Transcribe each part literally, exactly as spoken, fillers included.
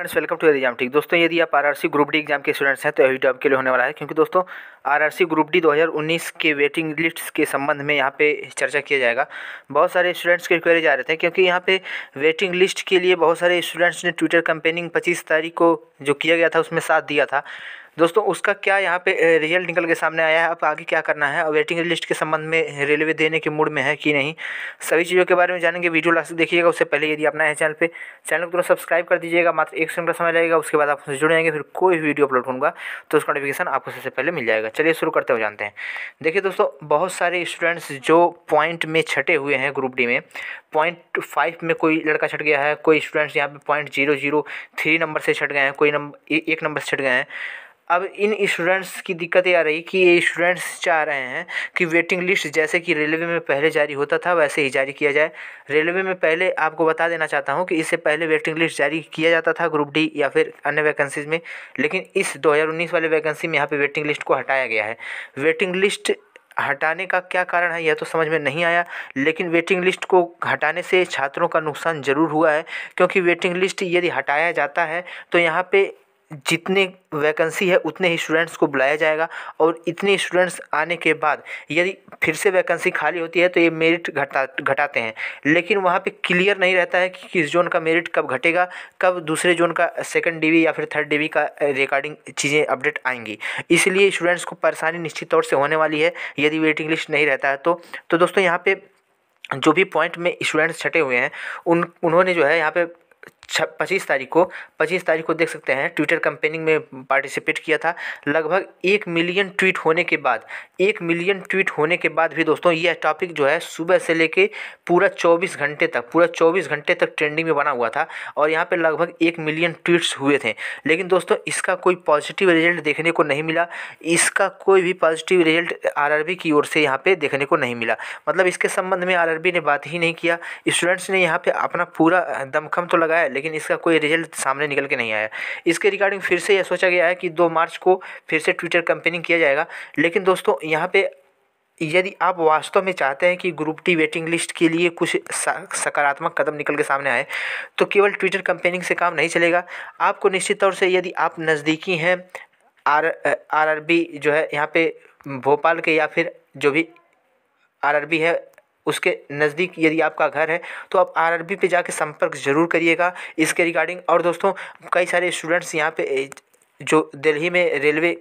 Friends welcome to exam ठीक। दोस्तों यदि आप आरआरसी ग्रुप डी एग्जाम के स्टूडेंट्स हैं तो यही आपके लिए होने वाला है, क्योंकि दोस्तों आरआरसी ग्रुप डी दो हज़ार उन्नीस के वेटिंग लिस्ट के संबंध में यहाँ पे चर्चा किया जाएगा। बहुत सारे स्टूडेंट्स के क्वेरी जा रहे थे, क्योंकि यहाँ पे वेटिंग लिस्ट के लिए बहुत सारे स्टूडेंट्स ने ट्विटर कंपेनिंग पच्चीस तारीख को जो किया गया था उसमें साथ दिया था। दोस्तों उसका क्या यहाँ पे रिजल्ट निकल के सामने आया है, अब आगे क्या करना है और वेटिंग लिस्ट के संबंध में रेलवे देने के मूड में है कि नहीं, सभी चीज़ों के बारे में जानेंगे। वीडियो लास्ट देखिएगा। उससे पहले यदि आप नए हैं चैनल पे, चैनल को तुरंत सब्सक्राइब कर दीजिएगा। मात्र एक सेकंड का समय लगेगा, उसके बाद आप जुड़ जाएंगे। फिर कोई भी वीडियो अपलोड होगा तो उसका नोटिफिकेशन आपको सबसे पहले मिल जाएगा। चलिए शुरू करते हुए जानते हैं। देखिए दोस्तों, बहुत सारे स्टूडेंट्स जो पॉइंट में छटे हुए हैं, ग्रुप डी में पॉइंट फाइव में कोई लड़का छट गया है, कोई स्टूडेंट्स यहाँ पे point zero zero three number से छट गए हैं, कोई नंबर एक नंबर से छट गए हैं। अब इन स्टूडेंट्स की दिक्कत ये आ रही कि ये स्टूडेंट्स चाह रहे हैं कि वेटिंग लिस्ट जैसे कि रेलवे में पहले जारी होता था वैसे ही जारी किया जाए। रेलवे में पहले आपको बता देना चाहता हूँ कि इससे पहले वेटिंग लिस्ट जारी किया जाता था ग्रुप डी या फिर अन्य वैकेंसीज में, लेकिन इस दो हज़ार उन्नीस वाले वैकेंसी में यहाँ पे वेटिंग लिस्ट को हटाया गया है। वेटिंग लिस्ट हटाने का क्या कारण है यह तो समझ में नहीं आया, लेकिन वेटिंग लिस्ट को हटाने से छात्रों का नुकसान ज़रूर हुआ है, क्योंकि वेटिंग लिस्ट यदि हटाया जाता है तो यहाँ पे जितने वैकेंसी है उतने ही स्टूडेंट्स को बुलाया जाएगा, और इतने स्टूडेंट्स आने के बाद यदि फिर से वैकेंसी खाली होती है तो ये मेरिट घटा घटाते हैं, लेकिन वहाँ पे क्लियर नहीं रहता है कि किस जोन का मेरिट कब घटेगा, कब दूसरे जोन का सेकंड डीवी या फिर थर्ड डीवी का रिगार्डिंग चीज़ें अपडेट आएंगी। इसलिए स्टूडेंट्स को परेशानी निश्चित तौर से होने वाली है यदि वेटिंग लिस्ट नहीं रहता है तो। तो दोस्तों यहाँ पर जो भी पॉइंट में स्टूडेंट्स छटे हुए हैं उन उन्होंने जो है यहाँ पर पच्चीस तारीख को पच्चीस तारीख को देख सकते हैं ट्विटर कंपेनिंग में पार्टिसिपेट किया था। लगभग एक मिलियन ट्वीट होने के बाद एक मिलियन ट्वीट होने के बाद भी दोस्तों यह टॉपिक जो है सुबह से लेके पूरा चौबीस घंटे तक पूरा चौबीस घंटे तक ट्रेंडिंग में बना हुआ था, और यहाँ पे लगभग एक मिलियन ट्वीट्स हुए थे। लेकिन दोस्तों इसका कोई पॉजिटिव रिजल्ट देखने को नहीं मिला, इसका कोई भी पॉजिटिव रिजल्ट आरआरबी की ओर से यहाँ पर देखने को नहीं मिला। मतलब इसके संबंध में आरआरबी ने बात ही नहीं किया। स्टूडेंट्स ने यहाँ पर अपना पूरा दमखम तो लगाया, लेकिन इसका कोई रिजल्ट सामने निकल के नहीं आया। इसके रिगार्डिंग फिर से यह सोचा गया है कि दो मार्च को फिर से ट्विटर कंपेनिंग किया जाएगा। लेकिन दोस्तों यहाँ पे यदि आप वास्तव में चाहते हैं कि ग्रुप डी वेटिंग लिस्ट के लिए कुछ सकारात्मक कदम निकल के सामने आए तो केवल ट्विटर कंपेनिंग से काम नहीं चलेगा। आपको निश्चित तौर से यदि आप नज़दीकी हैं आर आरआरबी जो है यहाँ पे भोपाल के, या फिर जो भी आरआरबी है उसके नज़दीक यदि आपका घर है तो आप आरआरबी पे जाके संपर्क ज़रूर करिएगा इसके रिगार्डिंग। और दोस्तों कई सारे स्टूडेंट्स यहाँ पे जो दिल्ली में रेलवे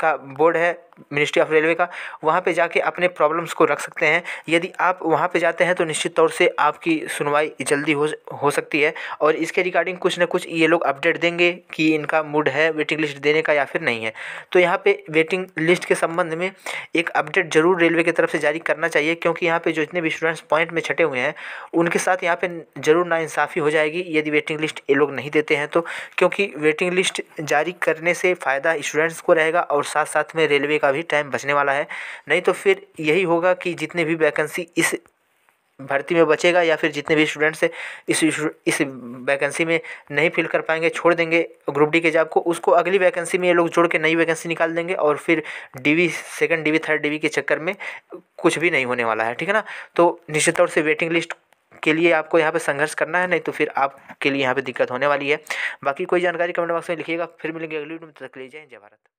का बोर्ड है, मिनिस्ट्री ऑफ रेलवे का, वहाँ पे जाके अपने प्रॉब्लम्स को रख सकते हैं। यदि आप वहाँ पे जाते हैं तो निश्चित तौर से आपकी सुनवाई जल्दी हो हो सकती है, और इसके रिगार्डिंग कुछ ना कुछ ये लोग अपडेट देंगे कि इनका मूड है वेटिंग लिस्ट देने का या फिर नहीं है। तो यहाँ पे वेटिंग लिस्ट के संबंध में एक अपडेट ज़रूर रेलवे की तरफ से जारी करना चाहिए, क्योंकि यहाँ पर जो इतने भी स्टूडेंट्स पॉइंट में छटे हुए हैं उनके साथ यहाँ पर ज़रूर नाइंसाफ़ी हो जाएगी यदि वेटिंग लिस्ट ये लोग नहीं देते हैं तो, क्योंकि वेटिंग लिस्ट जारी करने से फ़ायदा स्टूडेंट्स को रहेगा और साथ साथ में रेलवे का भी टाइम बचने वाला है। नहीं तो फिर यही होगा कि जितने भी वैकेंसी इस भर्ती में बचेगा या फिर जितने भी स्टूडेंट्स इस इस वैकेंसी में नहीं फिल कर पाएंगे, छोड़ देंगे ग्रुप डी के जॉब को, उसको अगली वैकेंसी में ये लोग जोड़ के नई वैकेंसी निकाल देंगे, और फिर DV second DV third DV के चक्कर में कुछ भी नहीं होने वाला है। ठीक है ना। तो निश्चित तौर से वेटिंग लिस्ट के लिए आपको यहाँ पे संघर्ष करना है, नहीं तो फिर आपके लिए यहाँ पे दिक्कत होने वाली है। बाकी कोई जानकारी कमेंट बॉक्स में लिखिएगा। फिर मिलेंगे अगली वीडियो में, तब तक के लिए जय हिंद जय भारत।